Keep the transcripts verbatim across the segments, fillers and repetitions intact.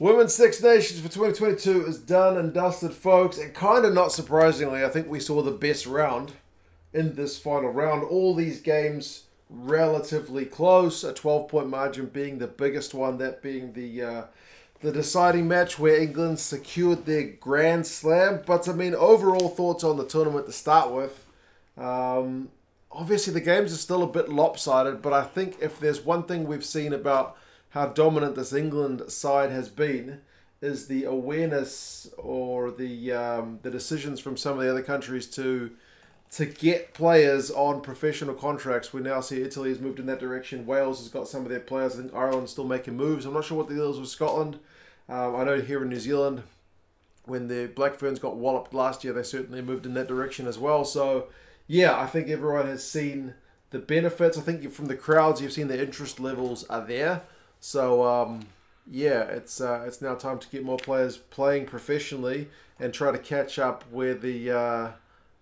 Women's Six Nations for twenty twenty-two is done and dusted, folks, and kind of not surprisingly, I think we saw the best round in this final round. All these games relatively close, a twelve-point margin being the biggest one, that being the uh, the deciding match where England secured their Grand Slam. But, I mean, overall thoughts on the tournament to start with. Um, obviously, the games are still a bit lopsided, but I think if there's one thing we've seen about how dominant this England side has been is the awareness or the um, the decisions from some of the other countries to to get players on professional contracts. We now see Italy has moved in that direction. Wales has got some of their players. I think Ireland's still making moves. I'm not sure what the deal is with Scotland. Um, I know here in New Zealand, when the Black Ferns got walloped last year, they certainly moved in that direction as well. So, yeah, I think everyone has seen the benefits. I think from the crowds, you've seen the interest levels are there. So, um, yeah, it's uh, it's now time to get more players playing professionally and try to catch up where the uh,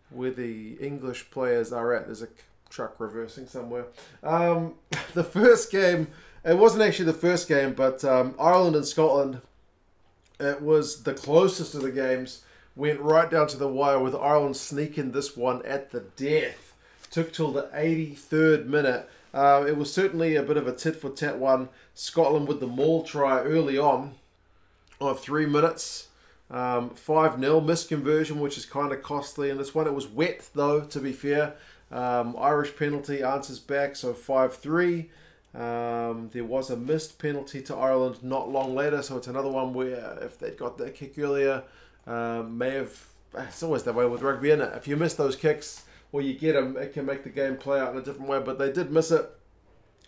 where the English players are at. There's a truck reversing somewhere. Um, the first game, it wasn't actually the first game, but um, Ireland and Scotland, it was the closest of the games, went right down to the wire with Ireland sneaking this one at the death. Took till the eighty-third minute. Uh, it was certainly a bit of a tit-for-tat one. Scotland with the maul try early on of three minutes. Um, five nil. Missed conversion, which is kind of costly in this one. It was wet, though, to be fair. Um, Irish penalty answers back, so five three. Um, there was a missed penalty to Ireland not long later, so it's another one where if they'd got that kick earlier, uh, may have... It's always that way with rugby, isn't it? If you miss those kicks... or you get them, it can make the game play out in a different way, but they did miss it.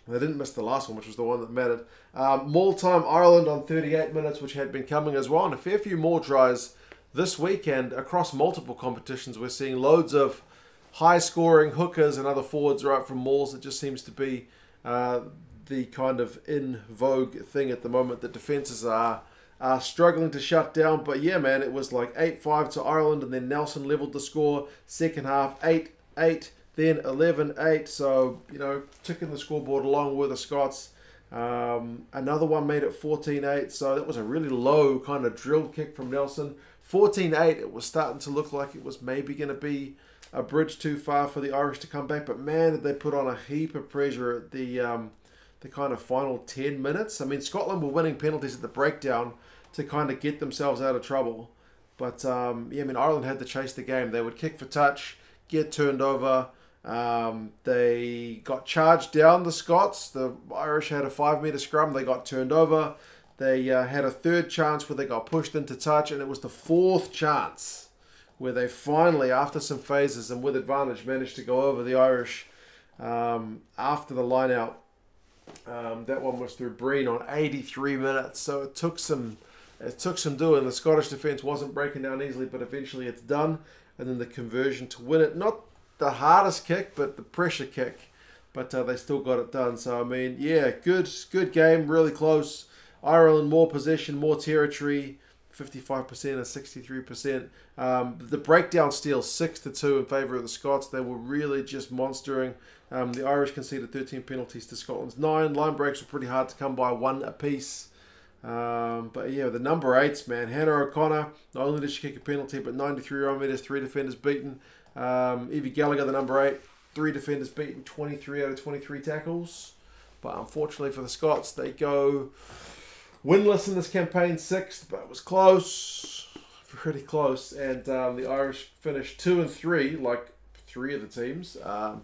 They didn't miss the last one, which was the one that mattered. Um, more time, Ireland on thirty-eight minutes, which had been coming as well, and a fair few more tries this weekend across multiple competitions. We're seeing loads of high-scoring hookers and other forwards right from mauls. It just seems to be uh, the kind of in-vogue thing at the moment. The defences are, are struggling to shut down, but yeah, man, it was like eight five to Ireland, and then Nelson levelled the score. Second half, eight eight, then eleven eight, so, you know, ticking the scoreboard along with the Scots. Um, another one made it fourteen eight, so that was a really low kind of drill kick from Nelson. fourteen eight, it was starting to look like it was maybe going to be a bridge too far for the Irish to come back, but man, did they put on a heap of pressure at the, um, the kind of final ten minutes. I mean, Scotland were winning penalties at the breakdown to kind of get themselves out of trouble. But, um, yeah, I mean, Ireland had to chase the game. They would kick for touch, get turned over. Um, they got charged down, the Scots. The Irish had a five-metre scrum. They got turned over. They uh, had a third chance where they got pushed into touch, and it was the fourth chance where they finally, after some phases and with advantage, managed to go over the Irish um, after the line-out. Um, that one was through Breen on eighty-three minutes, so it took some it took some doing. The Scottish defence wasn't breaking down easily, but eventually it's done. And then the conversion to win it, not the hardest kick, but the pressure kick. But uh, they still got it done. So I mean, yeah, good good game, really close. Ireland more possession, more territory, fifty-five percent or sixty-three percent. Um, the breakdown steal six to two in favour of the Scots. They were really just monstering. Um, the Irish conceded thirteen penalties to Scotland's nine. Line breaks were pretty hard to come by, one apiece. Um, but yeah, the number eights, man. Hannah O'Connor, not only did she kick a penalty, but ninety-three row meters, three defenders beaten. Um, Evie Gallagher, the number eight, three defenders beaten, twenty-three out of twenty-three tackles. But unfortunately for the Scots, they go... winless in this campaign, sixth, but it was close, pretty close. And um, the Irish finished two and three, like three of the teams, um,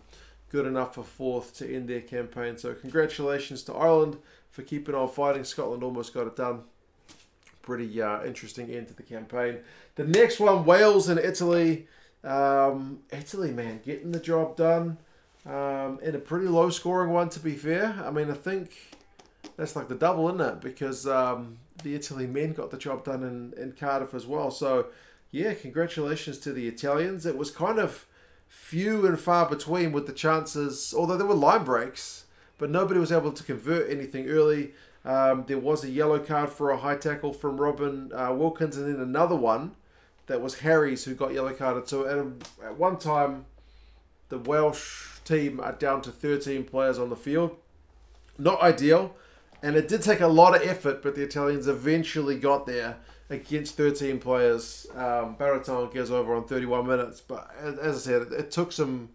good enough for fourth to end their campaign. So congratulations to Ireland for keeping on fighting. Scotland almost got it done. Pretty uh, interesting end to the campaign. The next one, Wales and Italy. Um, Italy, man, getting the job done um, in a pretty low-scoring one, to be fair. I mean, I think... that's like the double, isn't it? Because um, the Italy men got the job done in, in Cardiff as well. So, yeah, congratulations to the Italians. It was kind of few and far between with the chances, although there were line breaks, but nobody was able to convert anything early. Um, there was a yellow card for a high tackle from Robin uh, Wilkins, and then another one that was Harry's who got yellow carded. So at, at one time, the Welsh team are down to thirteen players on the field. Not ideal. And it did take a lot of effort, but the Italians eventually got there against thirteen players. Um, Barattoni goes over on thirty-one minutes, but as I said, it, it took some,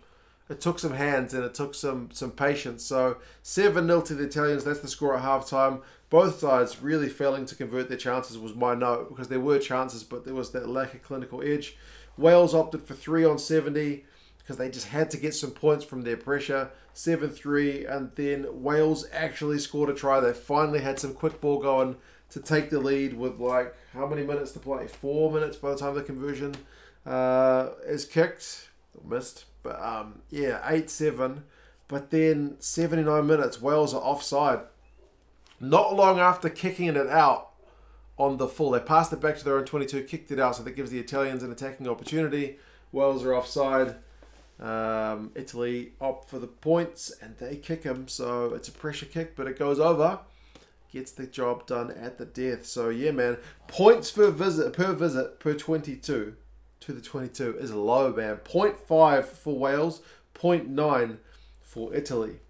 it took some hands and it took some some patience. So seven nil to the Italians. That's the score at halftime. Both sides really failing to convert their chances was my note, because there were chances, but there was that lack of clinical edge. Wales opted for three on seventy because they just had to get some points from their pressure. seven three, and then Wales actually scored a try. They finally had some quick ball going to take the lead with, like, how many minutes to play? Four minutes by the time the conversion uh, is kicked. Or missed. But, um, yeah, eight seven. But then seventy-nine minutes, Wales are offside. Not long after kicking it out on the full. They passed it back to their own twenty-two, kicked it out, so that gives the Italians an attacking opportunity. Wales are offside. Um, Italy opt for the points, and they kick him. So it's a pressure kick, but it goes over. Gets the job done at the death. So, yeah, man. Points per visit per visit per twenty-two to the twenty-two is low, man. zero point five for Wales, zero point nine for Italy.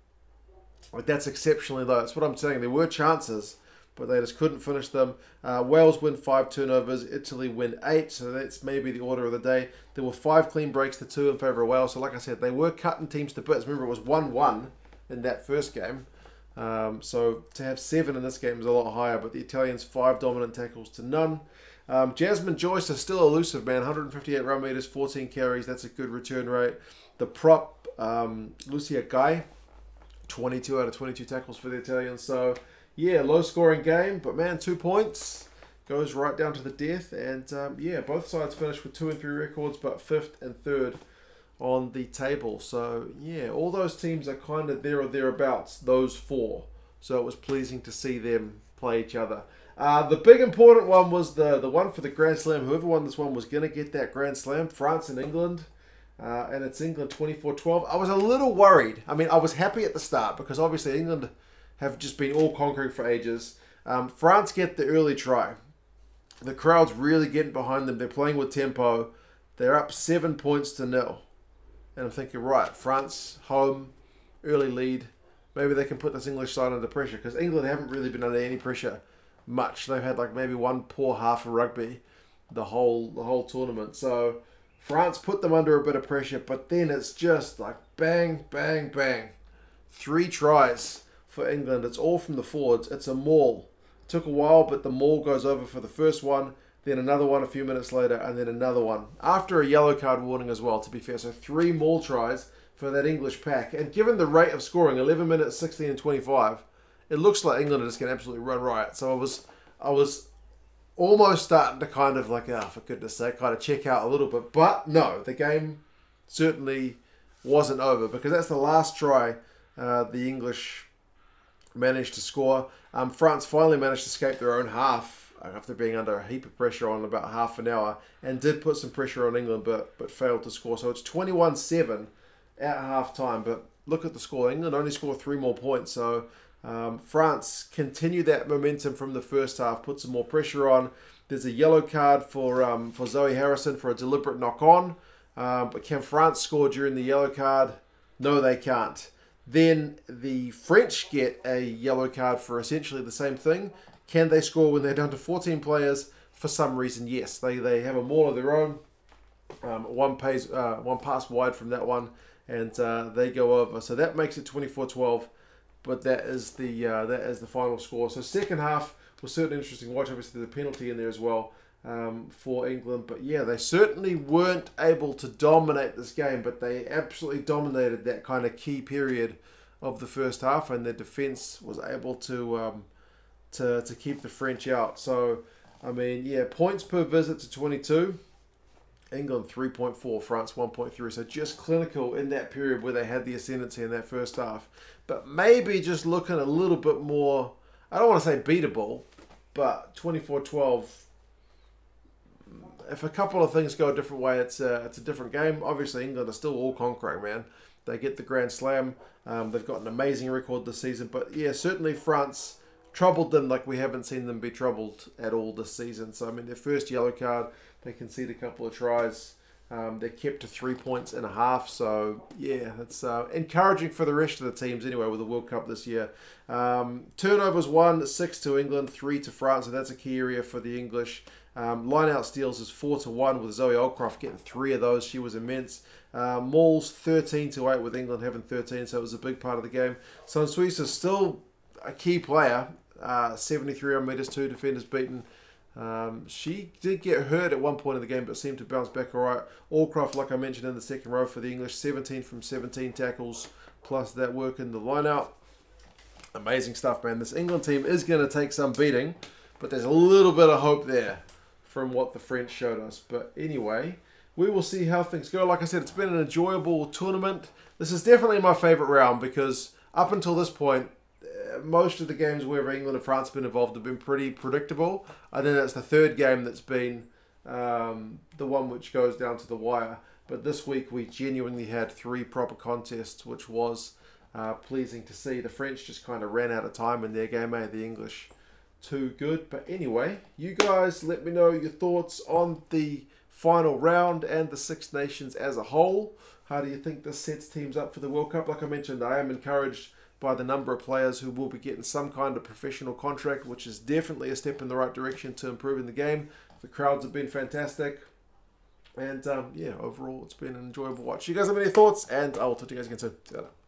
Like, that's exceptionally low. That's what I'm saying. There were chances, but they just couldn't finish them. Uh, Wales win five turnovers. Italy win eight. So that's maybe the order of the day. There were five clean breaks to two in favour of Wales. So like I said, they were cutting teams to bits. Remember, it was one one in that first game. Um, so to have seven in this game is a lot higher. But the Italians, five dominant tackles to none. Um, Jasmine Joyce is still elusive, man. one hundred fifty-eight run meters, fourteen carries. That's a good return rate. The prop, um, Lucia Gai, twenty-two out of twenty-two tackles for the Italians. So, yeah, low-scoring game. But, man, two points. Goes right down to the death. And, um, yeah, both sides finished with two and three records, but fifth and third on the table. So, yeah, all those teams are kind of there or thereabouts, those four. So it was pleasing to see them play each other. Uh, the big important one was the, the one for the Grand Slam. Whoever won this one was going to get that Grand Slam. France and England. Uh, and it's England twenty-four twelve. I was a little worried. I mean, I was happy at the start because obviously England have just been all conquering for ages. Um, France get the early try. The crowd's really getting behind them. They're playing with tempo. They're up seven points to nil. And I'm thinking, right, France, home, early lead. Maybe they can put this English side under pressure because England haven't really been under any pressure much. They've had like maybe one poor half of rugby the whole the whole tournament. So France put them under a bit of pressure, but then it's just like bang, bang, bang. Three tries for England. It's all from the forwards. It's a maul. It took a while, but the maul goes over for the first one, then another one a few minutes later, and then another one. After a yellow card warning as well, to be fair. So three maul tries for that English pack. And given the rate of scoring, eleven minutes, sixteen and twenty-five, it looks like England are just going to absolutely run riot. So I was... I was almost starting to kind of like, ah, oh, for goodness sake, kind of check out a little bit. But no, the game certainly wasn't over because that's the last try uh, the English managed to score. Um, France finally managed to escape their own half after being under a heap of pressure on about half an hour and did put some pressure on England but, but failed to score. So it's twenty-one seven at halftime. But look at the score. England only scored three more points. So... Um, France continue that momentum from the first half, put some more pressure on. There's a yellow card for um, for Zoe Harrison for a deliberate knock-on. Uh, but can France score during the yellow card? No, they can't. Then the French get a yellow card for essentially the same thing. Can they score when they're down to fourteen players? For some reason, yes. They they have a maul of their own. Um, one, pays, uh, one pass wide from that one, and uh, they go over. So that makes it twenty-four twelve. But that is the uh, that is the final score. So second half was certainly interesting. Watch, obviously, the penalty in there as well um, for England. But yeah, they certainly weren't able to dominate this game, but they absolutely dominated that kind of key period of the first half, and their defence was able to um, to to keep the French out. So I mean, yeah, points per visit to twenty-two, England three point four, France one point three. So just clinical in that period where they had the ascendancy in that first half. But maybe just looking a little bit more, I don't want to say beatable, but twenty-four twelve, if a couple of things go a different way, it's a, it's a different game. Obviously, England are still all conquering, man. They get the Grand Slam. Um, they've got an amazing record this season. But yeah, certainly France troubled them like we haven't seen them be troubled at all this season. So, I mean, their first yellow card, they concede a couple of tries. Um, they're kept to three points and a half, so yeah, that's uh, encouraging for the rest of the teams anyway with the World Cup this year. Um, turnovers one, six to England, three to France, so that's a key area for the English. Um, line-out steals is four to one with Zoe Aldcroft getting three of those. She was immense. Uh, Mauls thirteen to eight with England having thirteen, so it was a big part of the game. Sansuisa is still a key player, uh, seventy-three on meters, two defenders beaten. Um, she did get hurt at one point in the game, but seemed to bounce back all right. Allcroft, like I mentioned, in the second row for the English, seventeen from seventeen tackles, plus that work in the lineout. Amazing stuff, man. This England team is going to take some beating, but there's a little bit of hope there from what the French showed us. But anyway, we will see how things go. Like I said, it's been an enjoyable tournament. This is definitely my favourite round because up until this point, most of the games where England and France have been involved have been pretty predictable. I think that's the third game that's been um, the one which goes down to the wire. But this week we genuinely had three proper contests, which was uh, pleasing to see. The French just kind of ran out of time in their game, eh? The English too good. But anyway, you guys let me know your thoughts on the final round and the Six Nations as a whole. How do you think this sets teams up for the World Cup? Like I mentioned, I am encouraged by the number of players who will be getting some kind of professional contract, which is definitely a step in the right direction to improving the game. The crowds have been fantastic. And um, yeah, overall, it's been an enjoyable watch. You guys have any thoughts? And I will talk to you guys again soon.